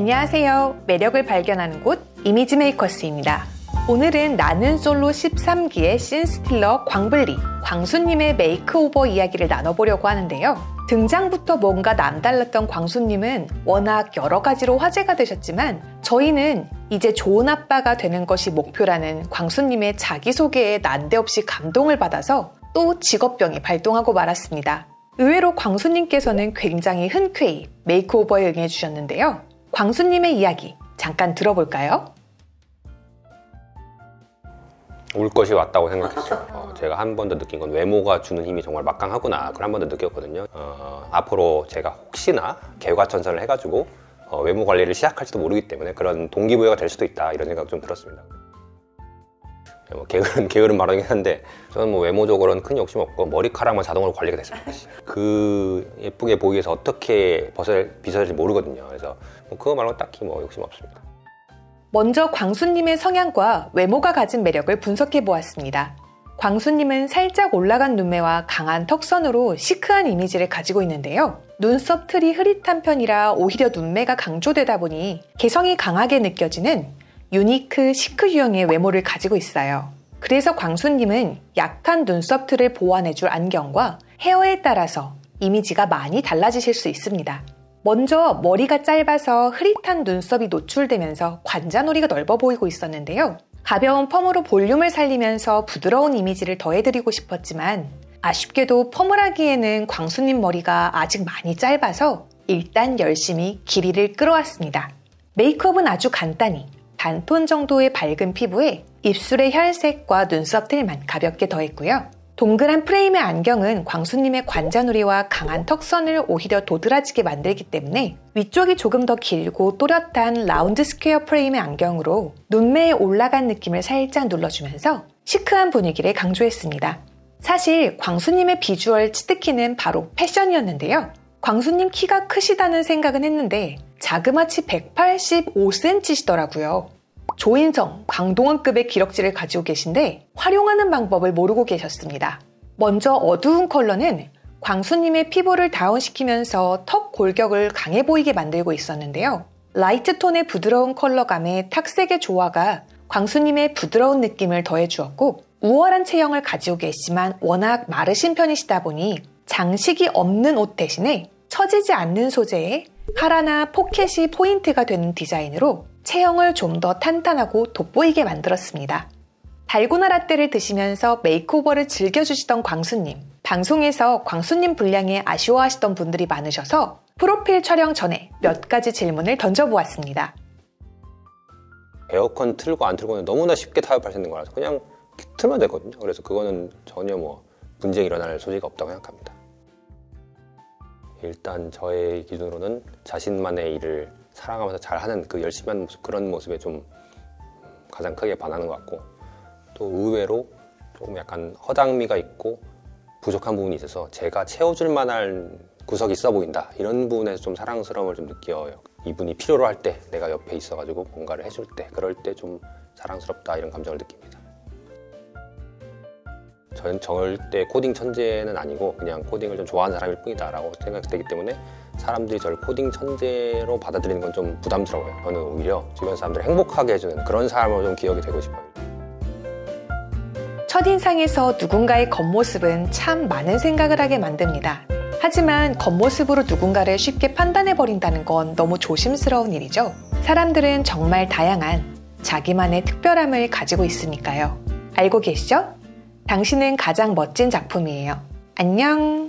안녕하세요. 매력을 발견하는 곳 이미지 메이커스입니다. 오늘은 나는 솔로 13기의 씬스틸러 광블리, 광수님의 메이크오버 이야기를 나눠보려고 하는데요. 등장부터 뭔가 남달랐던 광수님은 워낙 여러 가지로 화제가 되셨지만 저희는 이제 좋은 아빠가 되는 것이 목표라는 광수님의 자기소개에 난데없이 감동을 받아서 또 직업병이 발동하고 말았습니다. 의외로 광수님께서는 굉장히 흔쾌히 메이크오버에 응해주셨는데요. 광수님의 이야기 잠깐 들어볼까요? 올 것이 왔다고 생각했죠. 제가 한 번 더 느낀 건 외모가 주는 힘이 정말 막강하구나, 그걸 한 번 더 느꼈거든요. 앞으로 제가 혹시나 개과천선을 해가지고 외모 관리를 시작할지도 모르기 때문에 그런 동기부여가 될 수도 있다, 이런 생각 좀 들었습니다. 게으른 말이긴 한데 저는 뭐 외모적으로는 큰 욕심 없고 머리카락만 자동으로 관리가 됐습니다. 그 예쁘게 보이기 위해서 어떻게 빗어야 될지 모르거든요. 그래서 뭐 그거 말고 딱히 뭐 욕심 없습니다. 먼저 광수님의 성향과 외모가 가진 매력을 분석해 보았습니다. 광수님은 살짝 올라간 눈매와 강한 턱선으로 시크한 이미지를 가지고 있는데요. 눈썹 틀이 흐릿한 편이라 오히려 눈매가 강조되다 보니 개성이 강하게 느껴지는 유니크 시크 유형의 외모를 가지고 있어요. 그래서 광수님은 약한 눈썹 틀을 보완해줄 안경과 헤어에 따라서 이미지가 많이 달라지실 수 있습니다. 먼저 머리가 짧아서 흐릿한 눈썹이 노출되면서 관자놀이가 넓어 보이고 있었는데요. 가벼운 펌으로 볼륨을 살리면서 부드러운 이미지를 더해드리고 싶었지만 아쉽게도 펌을 하기에는 광수님 머리가 아직 많이 짧아서 일단 열심히 길이를 끌어왔습니다. 메이크업은 아주 간단히 반톤 정도의 밝은 피부에 입술의 혈색과 눈썹 틀만 가볍게 더했고요. 동그란 프레임의 안경은 광수님의 관자놀이와 강한 턱선을 오히려 도드라지게 만들기 때문에 위쪽이 조금 더 길고 또렷한 라운드 스퀘어 프레임의 안경으로 눈매에 올라간 느낌을 살짝 눌러주면서 시크한 분위기를 강조했습니다. 사실 광수님의 비주얼 치트키는 바로 패션이었는데요. 광수님 키가 크시다는 생각은 했는데 자그마치 185cm시더라고요. 조인성, 강동원급의 기럭지를 가지고 계신데 활용하는 방법을 모르고 계셨습니다. 먼저 어두운 컬러는 광수님의 피부를 다운시키면서 턱 골격을 강해 보이게 만들고 있었는데요. 라이트 톤의 부드러운 컬러감에 탁색의 조화가 광수님의 부드러운 느낌을 더해주었고 우월한 체형을 가지고 계시지만 워낙 마르신 편이시다 보니 장식이 없는 옷 대신에 처지지 않는 소재에 카라나 포켓이 포인트가 되는 디자인으로 체형을 좀 더 탄탄하고 돋보이게 만들었습니다. 달고나 라떼를 드시면서 메이크오버를 즐겨주시던 광수님, 방송에서 광수님 분량에 아쉬워하시던 분들이 많으셔서 프로필 촬영 전에 몇 가지 질문을 던져보았습니다. 에어컨 틀고 안 틀고는 너무나 쉽게 타협할 수 있는 거라서 그냥 틀면 되거든요. 그래서 그거는 전혀 뭐 분쟁이 일어날 소지가 없다고 생각합니다. 일단 저의 기준으로는 자신만의 일을 사랑하면서 잘하는 그 열심히 하는 모습, 그런 모습에 좀 가장 크게 반하는 것 같고, 또 의외로 조금 약간 허당미가 있고 부족한 부분이 있어서 제가 채워줄 만한 구석이 있어 보인다, 이런 부분에서 좀 사랑스러움을 좀 느껴요. 이분이 필요로 할 때, 내가 옆에 있어가지고 뭔가를 해줄 때, 그럴 때 좀 사랑스럽다, 이런 감정을 느낍니다. 저는 절대 코딩 천재는 아니고 그냥 코딩을 좀 좋아하는 사람일 뿐이다 라고 생각되기 때문에 사람들이 저를 코딩 천재로 받아들이는 건 좀 부담스러워요. 저는 오히려 주변 사람들을 행복하게 해주는 그런 사람으로 좀 기억이 되고 싶어요. 첫인상에서 누군가의 겉모습은 참 많은 생각을 하게 만듭니다. 하지만 겉모습으로 누군가를 쉽게 판단해버린다는 건 너무 조심스러운 일이죠. 사람들은 정말 다양한 자기만의 특별함을 가지고 있으니까요. 알고 계시죠? 당신은 가장 멋진 작품이에요. 안녕!